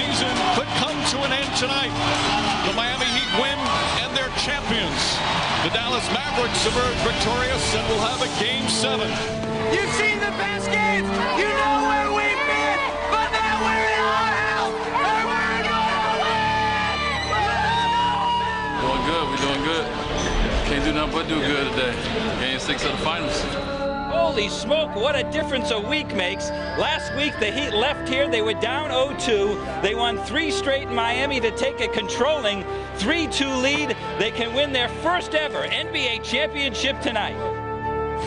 season could come to an end tonight. The Miami Heat win and they're champions. The Dallas Mavericks emerge victorious and will have a Game 7. You've seen the best games. You know where we've been, but now we're in our house and we're gonna win. Doing good. We're doing good. Can't do nothing but do good today. Game 6 of the finals. Holy smoke, what a difference a week makes. Last week, the Heat left here. They were down 0-2. They won 3 straight in Miami to take a controlling 3-2 lead. They can win their first ever NBA championship tonight.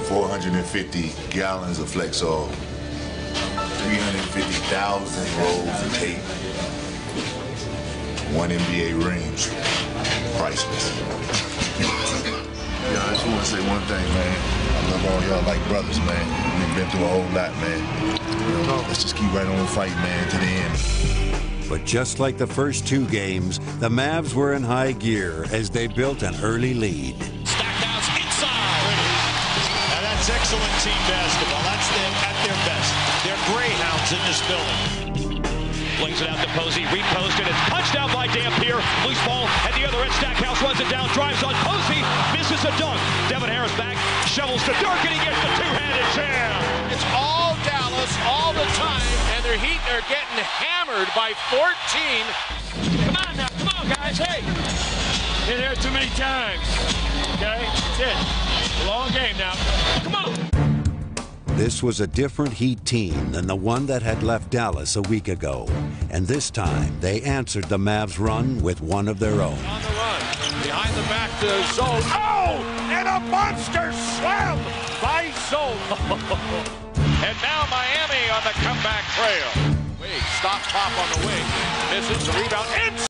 450 gallons of Flexol, 350,000 rolls of tape, 1 NBA rings, priceless. Yo, I just want to say one thing, man. I love all y'all like brothers, man. We've been through a whole lot, man. Let's just keep right on the fight, man, to the end. But just like the first 2 games, the Mavs were in high gear as they built an early lead. Stackhouse inside. Now that's excellent team basketball. That's them at their best. They're greyhounds in this building. Flings it out to Posey, reposted. It's punched out by Dampier. Loose ball at the other end. Stackhouse runs it down, drives on Posey. Misses a dunk. Devin Harris back, shovels to Dirk, and he gets the two-handed jam. It's all Dallas all the time, and their Heat are getting hammered by 14. Come on now, come on, guys, hey. Been here too many times, okay? That's it. Long game now. Come on. This was a different Heat team than the one that had left Dallas a week ago, and this time they answered the Mavs' run with one of their own. On the run, behind the back to Zola. Oh! And a monster slam by Zola. And now Miami on the comeback trail. Wade, stop pop on the wing. Misses the rebound. It's